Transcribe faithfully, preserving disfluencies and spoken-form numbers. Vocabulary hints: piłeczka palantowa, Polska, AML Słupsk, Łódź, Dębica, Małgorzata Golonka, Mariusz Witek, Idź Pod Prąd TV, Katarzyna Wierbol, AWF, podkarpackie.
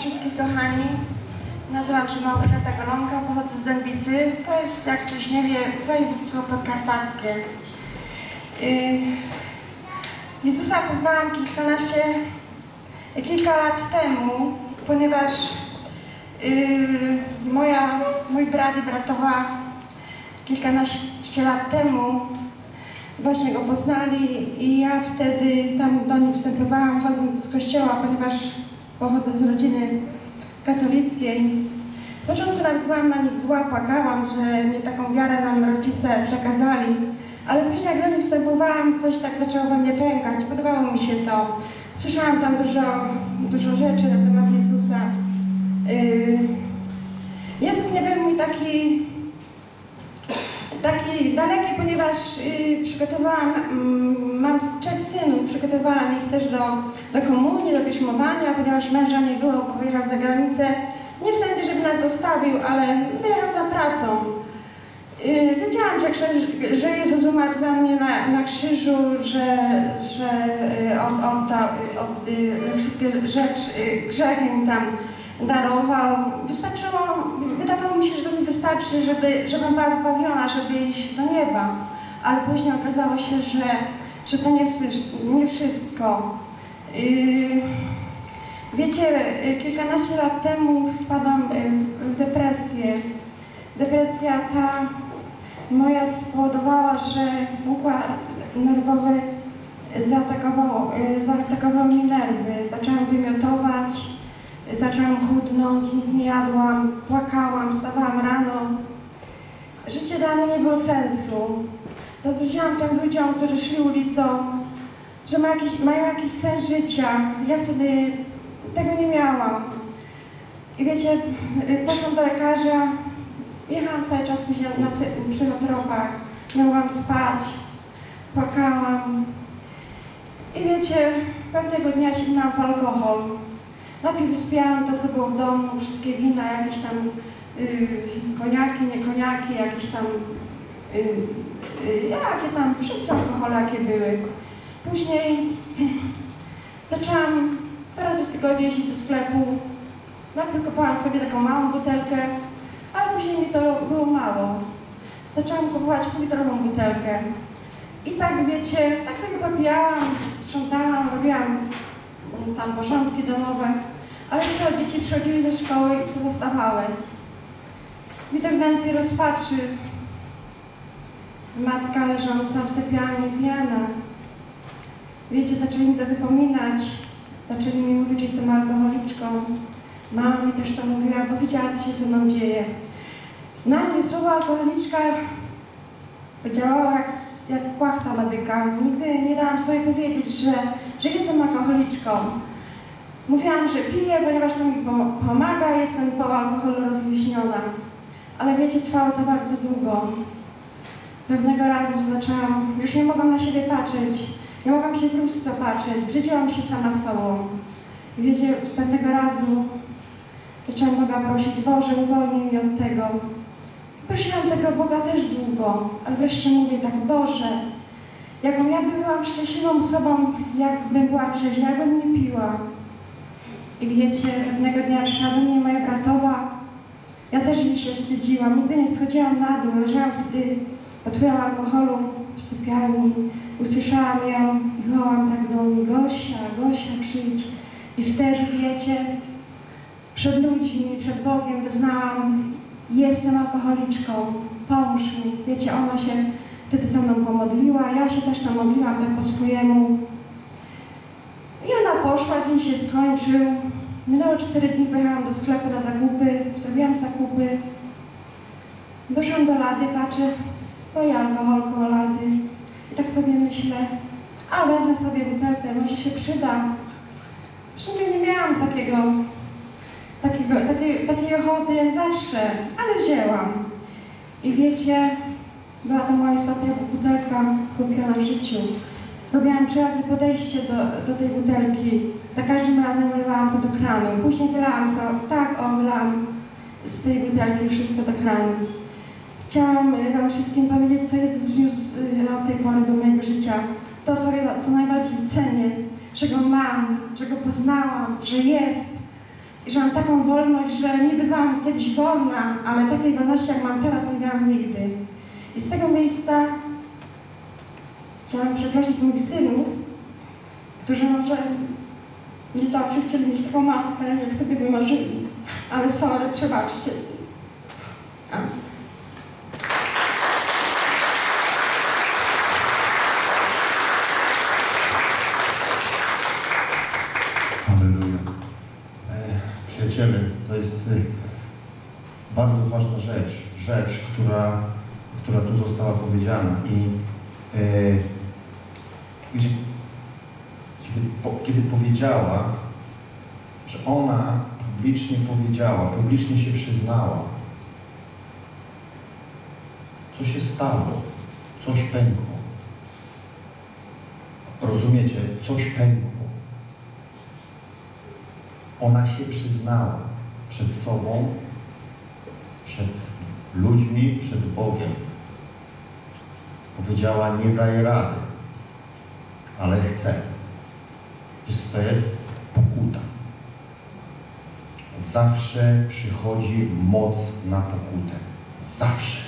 wszystkich, kochani. Nazywam się Małgorzata Golonka, pochodzę z Dębicy. To jest, jak ktoś nie wie, województwo podkarpackie. Yy, Jezusa poznałam kilkanaście, kilka lat temu, ponieważ yy, moja, mój brat i bratowa kilkanaście lat temu właśnie go poznali i ja wtedy tam do nich wstępowałam, chodząc z kościoła, ponieważ pochodzę z rodziny katolickiej. Z początku byłam na nich zła, płakałam, że nie taką wiarę nam rodzice przekazali, ale później jak do nich wstępowałam, coś tak zaczęło we mnie pękać, podobało mi się to. Słyszałam tam dużo, dużo rzeczy na temat Jezusa. Yy, Jezus nie był mi taki Taki daleki, ponieważ y, przygotowałam, mm, mam trzech synów, przygotowałam ich też do, do komunii, do bierzmowania, ponieważ męża nie było, bo wyjechał za granicę. Nie w sensie, żeby nas zostawił, ale wyjechał za pracą. Y, wiedziałam, że, krzyż, że Jezus umarł za mnie na, na krzyżu, że, że y, on, on ta, y, y, wszystkie rzeczy, y, grzechy mi tam darował. Wystarczyło, wydawało mi się, że to mi wystarczy, żeby, żebym była zbawiona, żeby iść do nieba. Ale później okazało się, że, że to nie, nie wszystko. Yy, wiecie, kilkanaście lat temu wpadłam w depresję. Depresja ta moja spowodowała, że układ nerwowy zaatakował, zaatakował mi nerwy. Zaczęłam wymiotować. Zaczęłam chudnąć, nic nie jadłam, płakałam, wstawałam rano. Życie dla mnie nie było sensu. Zazdrościłam tym ludziom, którzy szli ulicą, że ma jakiś, mają jakiś sens życia. Ja wtedy tego nie miałam. I wiecie, poszłam do lekarza, jechałam cały czas na psychotropach, nie mogłam spać, płakałam. I wiecie, pewnego dnia sięgnęłam po alkohol. Najpierw wyspiałam to, co było w domu, wszystkie wina, jakieś tam yy, koniaki, nie koniaki, jakieś tam, yy, yy, jakie tam, wszystkie alkohole, jakie były. Później zaczęłam teraz w tygodniu jeździć do sklepu. Najpierw kupowałam sobie taką małą butelkę, ale później mi to było mało. Zaczęłam kupować półlitrową butelkę. I tak, wiecie, tak sobie popijałam, sprzątałam, robiłam tam porządki domowe, ale co, dzieci przychodziły ze szkoły i co zostawały. Widok więcej rozpaczy. Matka leżąca w sypialni pijana. Wiecie, zaczęli mi to wypominać, zaczęli mi mówić, że jestem alkoholiczką. Mama mi też to mówiła, bo widziała, co się ze mną dzieje. Na mnie słowo alkoholiczka działało jak, jak płachta na byka. Nigdy nie dałam sobie powiedzieć, że że jestem alkoholiczką. Mówiłam, że piję, ponieważ to mi pomaga, jestem po alkoholu rozluźniona. Ale wiecie, trwało to bardzo długo. Pewnego razu zaczęłam, już nie mogłam na siebie patrzeć, nie mogłam się po prostu patrzeć, brzydziłam się sama sobą. I wiecie, pewnego razu zaczęłam Boga prosić, Boże, uwolnij mnie od tego. Prosiłam tego Boga też długo, ale wreszcie mówię tak, Boże, jaką ja byłam szczęśliwą sobą, jakbym była trzeźwa, jakbym nie piła. I wiecie, pewnego dnia przyszła do mnie moja bratowa. Ja też jej się wstydziłam, nigdy nie schodziłam na dół. Leżałam wtedy pod wpływem alkoholu w sypialni. Usłyszałam ją i wołam tak do niej, Gosia, Gosia, przyjdź. I wtedy, wiecie, przed ludźmi, przed Bogiem wyznałam, jestem alkoholiczką, pomóż mi. Wiecie, ona się wtedy za mną pomodliła, ja się też tam modliłam tak po swojemu. I ona poszła, dzień się skończył. Minęło cztery dni, pojechałam do sklepu na zakupy, zrobiłam zakupy. Doszłam do lady, patrzę, stoi alkohol koło lady. I tak sobie myślę, a wezmę sobie butelkę, może się przyda. W sumie nie miałam takiego, takiego, takiej, takiej ochoty jak zawsze, ale wzięłam. I wiecie, była to moja ostatnia butelka kupiona w życiu. Robiłam trzy razy podejście do, do tej butelki. Za każdym razem wylewałam to do kranu. Później wylałam to, tak, o, wylałam z tej butelki wszystko do kranu. Chciałam wam wszystkim powiedzieć, co Jezus zniósł od tej pory do mojego życia. To, sobie, co najbardziej cenię, że Go mam, że Go poznałam, że jest. i że mam taką wolność, że nie bywałam kiedyś wolna, ale takiej wolności jak mam teraz nie miałam nigdy. I z tego miejsca chciałam przeprosić moich synów, którzy może nie zawsze chcieli mieć taką matkę, jak sobie wymarzyli, ale sorry, przebaczcie. Amen. Halleluja. Przyjaciele, to jest bardzo ważna rzecz, rzecz, która, która tu została powiedziana i e, gdzie, kiedy, po, kiedy powiedziała, że ona publicznie powiedziała, publicznie się przyznała, co się stało, coś pękło. Rozumiecie? Coś pękło. Ona się przyznała przed sobą, przed ludźmi, przed Bogiem. Powiedziała, nie daję rady, ale chcę. Wiesz, co to jest? Pokuta. Zawsze przychodzi moc na pokutę. Zawsze.